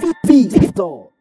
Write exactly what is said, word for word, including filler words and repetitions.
Feet, feet, feet,